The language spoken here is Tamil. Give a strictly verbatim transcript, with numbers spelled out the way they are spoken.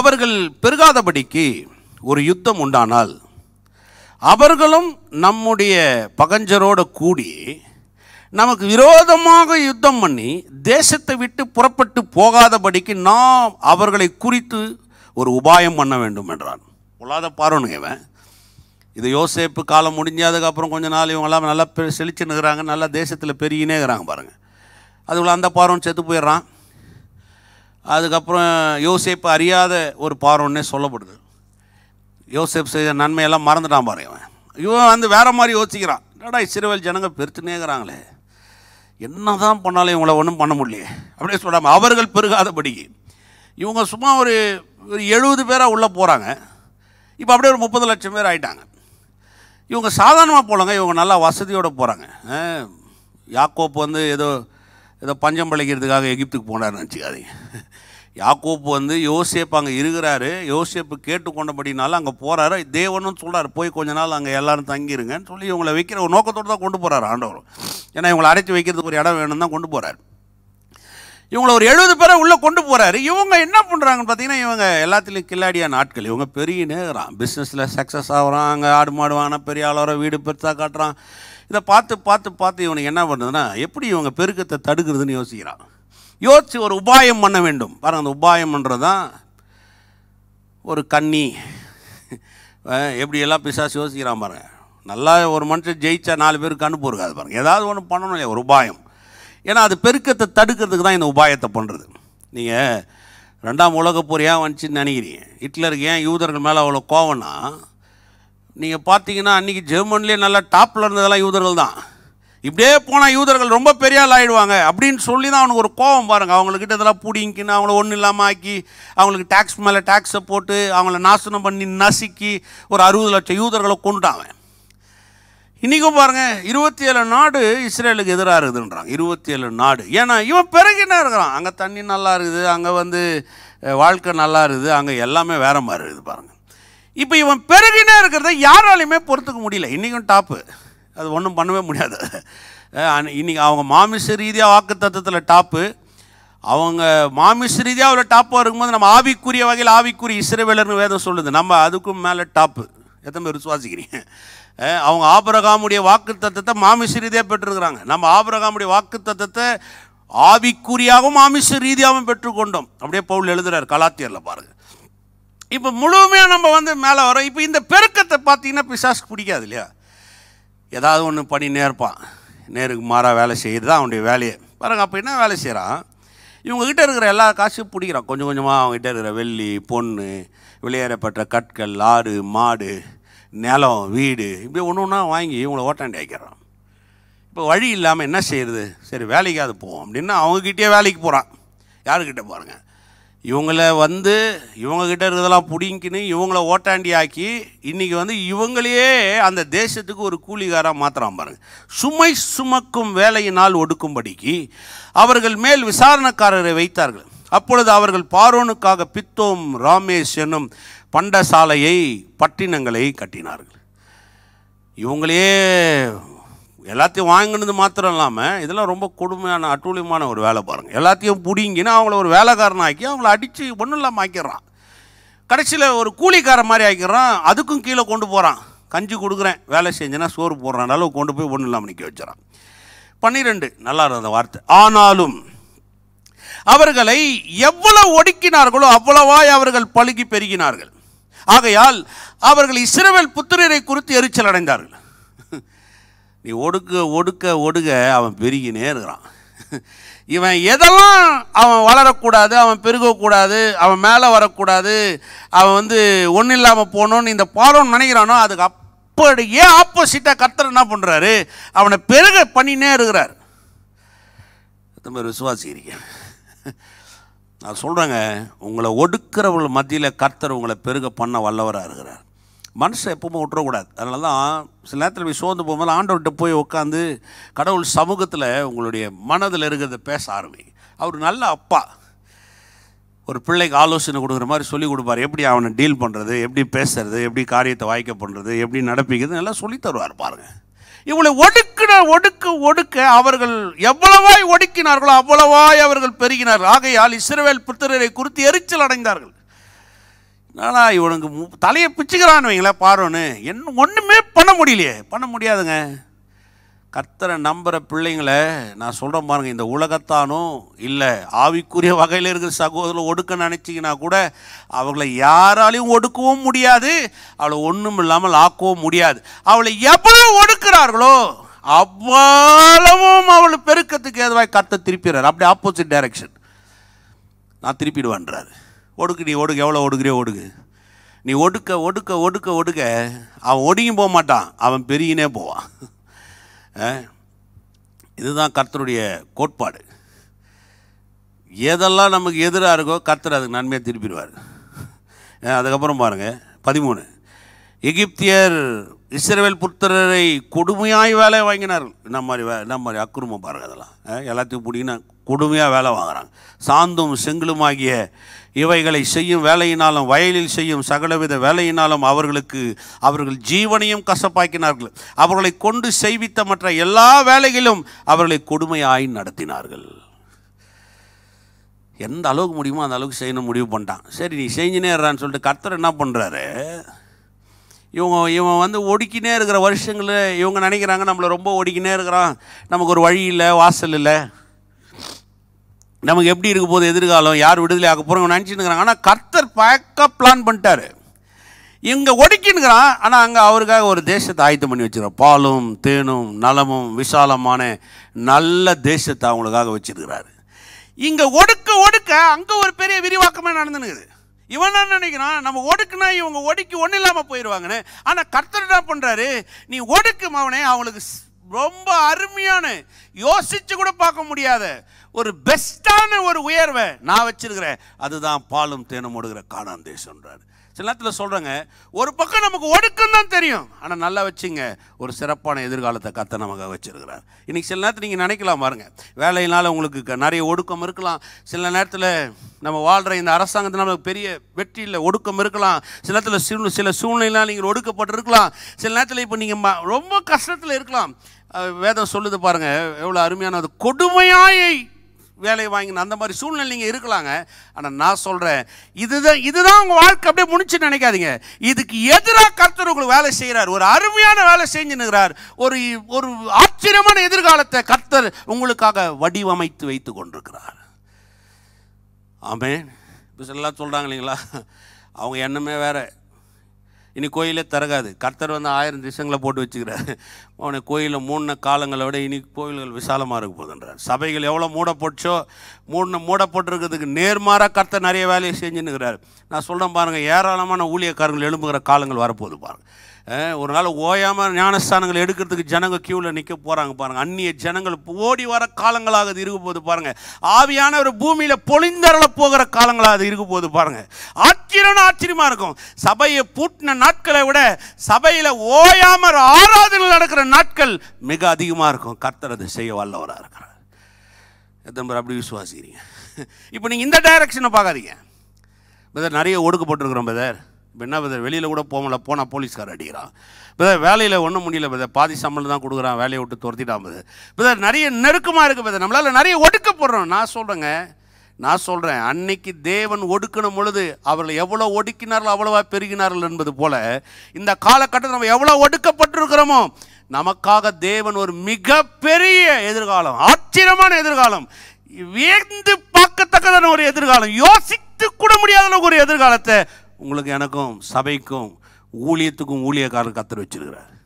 அவர்கள் பெருகாதபடிக்கு ஒரு யுத்தம் உண்டானால் அவர்களும் நம்முடைய பகஞ்சரோடு கூடி நமக்கு விரோதமாக யுத்தம் பண்ணி தேசத்தை விட்டு புறப்பட்டு போகாதபடிக்கு நாம் அவர்களை குறித்து ஒரு உபாயம் பண்ண வேண்டும் என்றான். பொல்லாத பாருங்க, இவன் இது யோசேப்பு காலம் முடிஞ்சதுக்கப்புறம் கொஞ்ச நாள் இவங்களாம் நல்லா செழிச்சுன்னுக்குறாங்க, நல்லா தேசத்தில் பெருகினே இருக்கிறாங்க பாருங்கள். அதுக்குள்ள அந்த பாருன்னு செத்து போயிடுறான். அதுக்கப்புறம் யோசேப்பு அறியாத ஒரு பாருன்னே சொல்லப்படுது. யோசேப் செய்த நன்மையெல்லாம் மறந்துட்டான் பாருங்க. இவன் இவன் வந்து வேறு மாதிரி யோசிக்கிறான், என்னடா இஸ்ரவேல் ஜனங்க பெருத்துனேங்கிறாங்களே, என்ன தான் பண்ணாலும் இவங்கள ஒன்றும் பண்ண முடியலையே அப்படியே சொல்லாமல் அவர்கள் பெருகாதபடி. இவங்க சும்மா ஒரு ஒரு எழுபது பேராக உள்ளே போகிறாங்க, இப்போ அப்படியே ஒரு முப்பது லட்சம் பேர் ஆகிட்டாங்க. இவங்க சாதாரணமாக போகலங்க, இவங்க நல்லா வசதியோடு போகிறாங்க. யாக்கோப்பு வந்து ஏதோ ஏதோ பஞ்சம் பழைக்கிறதுக்காக எகிப்துக்கு போனார்னு நினச்சிக்காதீங்க. யாக்கோப்பு வந்து யோசேப்பு அங்கே இருக்கிறாரு, யோசேப்பு கேட்டுக்கொண்டபடினால அங்கே போகிறாரு. தேவனும் சொல்கிறார், போய் கொஞ்ச நாள் அங்கே எல்லோரும் தங்கியிருங்கன்னு சொல்லி இவங்களை வைக்கிற ஒரு நோக்கத்தோடு தான் கொண்டு போகிறார் ஆண்டவர். ஏன்னா இவங்களை அடைச்சி வைக்கிறதுக்கு ஒரு இடம் வேணும்னு தான் கொண்டு போகிறார். இவங்களை ஒரு எழுபது பேரை உள்ளே கொண்டு போகிறாரு. இவங்க என்ன பண்ணுறாங்கன்னு பார்த்தீங்கன்னா, இவங்க எல்லாத்துலேயும் கில்லாடியான ஆட்கள். இவங்க பெரிய நேரம் பிஸ்னஸில் சக்ஸஸ் ஆகிறான், அங்கே ஆடு மாடு வாங்கினா பெரிய ஆளோர வீடு பெருசாக காட்டுறான். இதை பார்த்து பார்த்து பார்த்து இவனுக்கு என்ன பண்ணுறதுன்னா, எப்படி இவங்க பெருக்கத்தை தடுக்கிறதுன்னு யோசிக்கிறான். யோசித்து ஒரு உபாயம் பண்ண வேண்டும் பாருங்கள். அந்த உபாயம்ன்றது தான் ஒரு கன்னி. எப்படியெல்லாம் பிசாசு யோசிக்கிறான் பாருங்கள். நல்லா ஒரு மனுஷன் ஜெயிச்சா நாலு பேருக்கு கண்ணு போயிருக்காது பாருங்கள். ஏதாவது ஒன்று பண்ணணும் இல்லையா, ஒரு உபாயம். ஏன்னா அது பெருக்கத்தை தடுக்கிறதுக்கு தான் இந்த உபாயத்தை பண்ணுறது. நீங்கள் ரெண்டாம் உலகப் போர் ஏன் வந்துச்சுன்னு நினைக்கிறீங்க, ஹிட்லருக்கு ஏன் யூதர்கள் மேலே அவ்வளோ கோவம்னா, நீங்கள் பார்த்தீங்கன்னா அன்றைக்கி ஜெர்மன்லேயே நல்லா டாப்பில் இருந்ததெல்லாம் யூதர்கள் தான். இப்படியே போனால் யூதர்கள் ரொம்ப பெரிய ஆள் ஆகிடுவாங்க அப்படின்னு சொல்லி தான் அவனுக்கு ஒரு கோவம் பாருங்கள். அவங்கக்கிட்ட இதெல்லாம் பிடிங்கின்னு அவங்கள ஒன்றும் இல்லாமல் ஆக்கி, அவங்களுக்கு டேக்ஸ் மேலே டேக்ஸை போட்டு அவங்கள நாசனம் பண்ணி நசுக்கி ஒரு அறுபது லட்சம் யூதர்களை கொண்டுட்டான். இன்றைக்கும் பாருங்கள், இருபத்தி ஏழு நாடு இஸ்ரேலுக்கு எதிராக இருக்குதுன்றாங்க. இருபத்தி ஏழு நாடு ஏன்னா இவன் பிறகு என்ன இருக்கிறான், அங்கே தண்ணி நல்லா இருக்குது, அங்கே வந்து வாழ்க்கை நல்லா இருக்குது, அங்கே எல்லாமே வேறு மாதிரி இருக்குது பாருங்கள். இப்போ இவன் பிறகுனே இருக்கிறத யாராலையுமே பொறுத்துக்க முடியல. இன்றைக்கும் டாப்பு, அது ஒன்றும் பண்ணவே முடியாது. இன்றைக்கி அவங்க மாமிச ரீதியாக வாக்கு தத்துவத்தில் டாப்பு, அவங்க மாமிச ரீதியாக அவ்வளோ டாப்பாக இருக்கும்போது நம்ம ஆவிக்குரிய வகையில் ஆவிக்குரிய இஸ்ரவேலர்னு வேதம் சொல்லுது, நம்ம அதுக்கும் மேலே டாப்பு. எத்தனை பேர் விசுவாசிக்கிறீங்க? அவங்க ஆபிரகாமுடைய வாக்கு தத்தத்தை மாமிச ரீதியாக பெற்றுருக்கிறாங்க, நம்ம ஆபிரகாமுடைய வாக்கு தத்தத்தை ஆவிக்குரியாகவும் மாமிச ரீதியாகவும் பெற்றுக்கொண்டோம். அப்படியே பவுல் எழுதுகிறார் கலாத்தியரில் பாருங்கள். இப்போ முழுமையாக நம்ம வந்து மேலே வரோம். இப்போ இந்த பெருக்கத்தை பார்த்தீங்கன்னா பிசாசுக்கு பிடிக்காது இல்லையா, ஏதாவது ஒன்று படி நேர்ப்பான், நேருக்கு மாறாக வேலை செய்கிறது தான் அவனுடைய வேலையை பாருங்கள். அப்போ என்ன வேலை செய்கிறான், இவங்ககிட்ட இருக்கிற எல்லா காசும் பிடிக்கிறான். கொஞ்சம் கொஞ்சமாக அவங்ககிட்ட இருக்கிற வெள்ளி பொண்ணு விளையாடப்பட்ட கற்கள் ஆடு மாடு நிலம் வீடு இப்படி ஒன்று ஒன்றா வாங்கி இவங்களை ஓட்டாண்டி ஆக்கிறான். இப்போ வழி இல்லாமல் என்ன செய்கிறது, சரி வேலைக்காவது போவோம் அப்படின்னா அவங்கக்கிட்டே வேலைக்கு போகிறான். யாருக்கிட்ட பாருங்கள், இவங்கள வந்து இவங்கக்கிட்ட இருக்கிறதெல்லாம் பிடிங்கின்னு இவங்கள ஓட்டாண்டி ஆக்கி இன்றைக்கி வந்து இவங்களையே அந்த தேசத்துக்கு ஒரு கூலிகாராக மாத்திரம் பாருங்கள். சுமை சுமக்கும் வேலையினால் ஒடுக்கும்படிக்கு அவர்கள் மேல் விசாரணைக்காரரை வைத்தார்கள். அப்பொழுது அவர்கள் பார்வோனுக்காக பித்தோம் ராமேஷ் என்னும் பண்டசாலையை பட்டினங்களை கட்டினார்கள். இவங்களே எல்லாத்தையும் வாங்கினது மாத்திரம் இல்லாமல் இதெல்லாம் ரொம்ப கொடுமையான அட்டூழியமான ஒரு வேலை பாருங்கள். எல்லாத்தையும் பிடிங்கின்னு அவங்கள ஒரு வேலைக்காரனாக்கி அவங்கள அடித்து ஒன்றும் இல்லாமல் ஆக்கிடுறான். கடைசியில் ஒரு கூலிக்கார மாதிரி ஆக்கிடுறான். அதுக்கும் கீழே கொண்டு போகிறான். கஞ்சி கொடுக்குறேன் வேலை செஞ்சேன்னா சோறு போடுறான் அளவு கொண்டு போய் ஒன்றும் இல்லாமல் நிற்க வச்சுறான். பன்னிரெண்டு நல்லா இருந்த வார்த்தை, ஆனாலும் அவர்களை எவ்வளவு ஒடுக்கினார்களோ அவ்வளவாய் அவர்கள் பழுகி பெருகினார்கள், ஆகையால் அவர்கள் இஸ்ரவேல் புத்திரரை குறித்து எரிச்சல் அடைந்தார்கள். நீ ஒடுக்க ஒடுக்க ஒடுக்க அவன் பெருகினே இருக்கிறான். இவன் எதெல்லாம் அவன் வளரக்கூடாது, அவன் பெருகக்கூடாது, அவன் மேலே வரக்கூடாது, அவன் வந்து ஒன்றும் இல்லாமல் போகணும்னு இந்த பாரோன்னு நினைக்கிறானோ அதுக்கு அப்படியே ஆப்போசிட்டாக கர்த்தர் என்ன பண்ணுறாரு, அவனை பெருக பண்ணினே இருக்கிறார். எத்தனை விசுவாசிக்கிறீங்க? நான் சொல்கிறேங்க, உங்களை ஒடுக்கிறவங்க மத்தியில் கர்த்தர் உங்களை பெருக பண்ண வல்லவராக இருக்கிறார். மனுஷன் எப்பவுமே விட்டுறக்கூடாது. அதனால தான் சில நேரத்தில் போய் சோர்ந்து போகும்போது ஆண்டவர்கிட்ட போய் உட்காந்து கடவுள் சமூகத்தில் உங்களுடைய மனதில் இருக்கிறத பேச ஆரம்பி. அவர் நல்ல அப்பா, ஒரு பிள்ளைக்கு ஆலோசனை கொடுக்குற மாதிரி சொல்லிக் கொடுப்பார். எப்படி அவனை டீல் பண்ணுறது, எப்படி பேசுறது, எப்படி காரியத்தை வாய்க்க பண்ணுறது, எப்படி நடப்பிக்கிறது எல்லாம் சொல்லி தருவார் பாருங்கள். இவளை ஒடுக்கின ஒடுக்க ஒடுக்க அவர்கள் எவ்வளவாய் ஒடுக்கினார்களோ அவ்வளவாய் அவர்கள் பெருகினார்கள், ஆகையால் இஸ்ரவேல் புத்திரரை குறித்து எரிச்சல் அடைந்தார்கள். ஆனால் இவனுக்கு தலையை பிச்சுக்கிறான்னு வைங்களா பாருன்னு என்ன ஒன்றுமே பண்ண முடியலையே, பண்ண முடியாதுங்க. கர்த்தரை நம்புகிற பிள்ளைங்களை நான் சொல்கிறேன் பாருங்கள், இந்த உலகத்தானும் இல்லை ஆவிக்குரிய வகையில் இருக்கிற சகோதரர்கள் ஒடுக்க நினச்சிங்கன்னா கூட அவளை யாராலையும் ஒடுக்கவும் முடியாது, அவளை ஒன்றும் இல்லாமல் ஆக்கவும் முடியாது. அவளை எவ்வளவு ஒடுக்கிறார்களோ அவ்வளவும் அவளை பெருக்கத்துக்கு ஏதுவாக கர்த்தர் திருப்பிடுறார். அப்படியே ஆப்போசிட் டைரக்ஷன், நான் திருப்பிடுவேன்றார். ஒடுக்கு, நீ ஒடுக்கு, எவ்வளோ ஒடுக்குறியோ ஒடுக்கு. நீ ஒடுக்க ஒடுக்க ஒடுக்க ஒடுக்க அவன் ஒடுங்கி போக மாட்டான், அவன் பெருகினே போவான். இதுதான் கர்த்தருடைய கோட்பாடு. எதெல்லாம் நமக்கு எதிராக இருக்கோ கர்த்தர் அதுக்கு நன்மையாக திருப்பிடுவார். அதுக்கப்புறம் பாருங்கள் பதிமூணு, எகிப்தியர் இஸ்ரவேல் புத்திரரை கொடுமையாய் வேலை வாங்கினார்கள். இந்த மாதிரி வே இந்த மாதிரி அக்குருமம் பாருங்கள், அதெல்லாம் எல்லாத்தையும் பிடிக்கினா கொடுமையாக வேலை வாங்குகிறாங்க. சாந்தும் செங்கிலுமாகிய இவைகளை செய்யும் வேலையினாலும் வயலில் செய்யும் சகலவித வேலையினாலும் அவர்களுக்கு அவர்கள் ஜீவனையும் கசப்பாக்கினார்கள். அவர்களை கொண்டு செய்வித்த மற்ற எல்லா வேலைகளும் அவர்களை கொடுமையாய் நடத்தினார்கள். எந்த அளவுக்கு முடியுமோ அந்த அளவுக்கு செய்யணும் முடிவு பண்ணிட்டான். சரி, நீ செஞ்சுனே இருறான்னு சொல்லிட்டு கர்த்தர் என்ன பண்ணுறாரு, இவங்க இவன் வந்து ஒடுக்கினே இருக்கிற வருஷங்களில் இவங்க நினைக்கிறாங்க நம்மளை ரொம்ப ஒடுக்கினே இருக்கிறான், நமக்கு ஒரு வழி இல்லை, வாசல் இல்லை, நமக்கு எப்படி இருக்க போது எதிர்காலம், யார் விடுதலை ஆக போகிறோம் நினச்சிட்டுக்கிறாங்க. ஆனால் கர்த்தர் பேக்கா பிளான் பண்ணிட்டார். இங்கே ஒடுக்கின்னுக்கிறான், ஆனால் அங்கே அவருக்காக ஒரு தேசத்தை ஆயத்தம் பண்ணி வச்சுருக்கார். பாலும் தேனும் நலமும் விசாலமான நல்ல தேசத்தை அவங்களுக்காக வச்சுருக்கிறாரு. இங்கே ஒடுக்க ஒடுக்க அங்கே ஒரு பெரிய விரிவாக்கமே நடந்துனுக்குது. இவன் என்ன நினைக்கிறான், நம்ம ஒடுக்குனா இவங்க ஒடுக்கி ஒன்றும் இல்லாமல் போயிடுவாங்கன்னு. ஆனால் கர்த்தர் என்ன பண்ணுறாரு, நீ ஒடுக்கும் அவனே அவங்களுக்கு ரொம்ப அருமையான யோசிச்சு கூட பார்க்க முடியாத ஒரு பெஸ்டான ஒரு உயர்வை நான் வச்சிருக்கிறேன், அதுதான் பாலும் தேனும் ஒடுக்கிற கானான் தேசம்ன்றாரு. சில நேரத்தில் சொல்கிறேங்க, ஒரு பக்கம் நமக்கு ஒடுக்கம் தான் தெரியும், ஆனால் நல்லா வச்சுங்க ஒரு சிறப்பான எதிர்காலத்தை கர்த்த நமக்கு வச்சிருக்கிறார். இன்றைக்கி சில நேரத்தில் நீங்கள் நினைக்கலாம் பாருங்க, வேலையினால் உங்களுக்கு நிறைய ஒடுக்கம் இருக்கலாம், சில நேரத்தில் நம்ம வாழ்கிற இந்த அரசாங்கத்தினால பெரிய வெற்றியில் ஒடுக்கம் இருக்கலாம், சில நேரத்தில் சூழ் சில சூழ்நிலையினால் நீங்கள் ஒடுக்கப்பட்டிருக்கலாம், சில நேரத்தில் இப்போ நீங்கள் ரொம்ப கஷ்டத்தில் இருக்கலாம். வேதம் சொல்லுது பாருங்கள், எவ்வளோ அருமையானது, கொடுமையாயை வேலை வாங்கின அந்த மாதிரி சூழ்நிலை நீங்கள் இருக்கலாங்க. ஆனால் நான் சொல்கிறேன், இதுதான் இதுதான் உங்கள் வாழ்க்கை அப்படியே முடிச்சுன்னு நினைக்காதீங்க. இதுக்கு எதிராக கர்த்தர் உங்களுக்கு வேலை செய்கிறார், ஒரு அருமையான வேலை செஞ்சுனுக்கிறார், ஒரு ஒரு ஆச்சரியமான எதிர்காலத்தை கர்த்தர் உங்களுக்காக வடிவமைத்து வைத்து கொண்டிருக்கிறார். ஆமேன். இப்போ சிலலாம் சொல்கிறாங்க இல்லைங்களா, அவங்க எண்ணமே வேறு, இனி கோயிலே திறக்காது, கர்த்தர் வந்து ஆயிரம் திசங்களை போட்டு வச்சுக்கிறாரு. அவனை கோயிலில் மூணு காலங்களை விட இனி கோயில்கள் விசாலமாக இருக்க போதுன்றார். சபைகள் எவ்வளோ மூடப்போச்சோ மூணு மூடப்பட்டிருக்கிறதுக்கு நேர்மாறாக கர்த்தர் நிறைய வேலையை செஞ்சுன்னுக்கிறார். நான் சொல்கிறேன் பாருங்கள், ஏராளமான ஊழியக்காரங்கள் எழும்புகிற காலங்கள் வரப்போகுது பாருங்கள். ஒரு நாள் ஓயாமல் ஞானஸ்தானங்கள் எடுக்கிறதுக்கு ஜனங்கள் கியூவில் நிற்க போகிறாங்க பாருங்கள். அந்நிய ஜனங்கள் ஓடி வர காலங்களாக அது இருக்க போகுது பாருங்கள். ஆவியான ஒரு பூமியில் பொழிந்தரள போகிற காலங்களாக அது இருக்க போகுது பாருங்கள். ஆச்சரியம்னு ஆச்சரியமாக இருக்கும். சபையை பூட்டின நாட்களை விட சபையில் ஓயாம ஆராதனை நடக்கிற நாட்கள் மிக அதிகமாக இருக்கும். கர்த்தர் அதை செய்ய வல்லவராக இருக்கிறார். எத்தனை பேர் அப்படி விசுவாசிக்கிறீங்க? இப்போ நீங்கள் இந்த டைரக்ஷனை பார்க்காதீங்க. பிரதர் நிறைய ஒடுக்கப்பட்டிருக்கிறோம் பிரதர், இப்போ என்ன பிரதர் வெளியில் கூட போகல, போனால் போலீஸ்கார் அடிக்கிறான் பிரதர், வேலையில் ஒன்றும் முடியல பிரதர், பாதி சம்பளம் தான் கொடுக்குறான், வேலையை விட்டு துரத்திட்டான் பிரதர், பிரதர் நிறைய நெருக்கமாக இருக்குது பிரதர், நம்மளால் நிறைய ஒடுக்கப்படுறோம். நான் சொல்கிறேங்க, நான் சொல்கிறேன், அன்னைக்கு தேவன் ஒடுக்கணும் பொழுது அவர்கள் எவ்வளோ ஒடுக்கினார்கள் அவ்வளோவா பெருகினார்கள் என்பது போல இந்த காலகட்டத்தில் நம்ம எவ்வளோ ஒடுக்கப்பட்டிருக்கிறோமோ நமக்காக தேவன் ஒரு மிகப்பெரிய எதிர்காலம், ஆச்சரியமான எதிர்காலம், வியந்து பார்க்கத்தக்கதான ஒரு எதிர்காலம், யோசித்து கூட முடியாத ஒரு எதிர்காலத்தை உங்களுக்கு எனக்கும் சபைக்கும் ஊழியத்துக்கும் ஊழியக்காரர் கர்த்தர் வச்சிருக்கிறார்.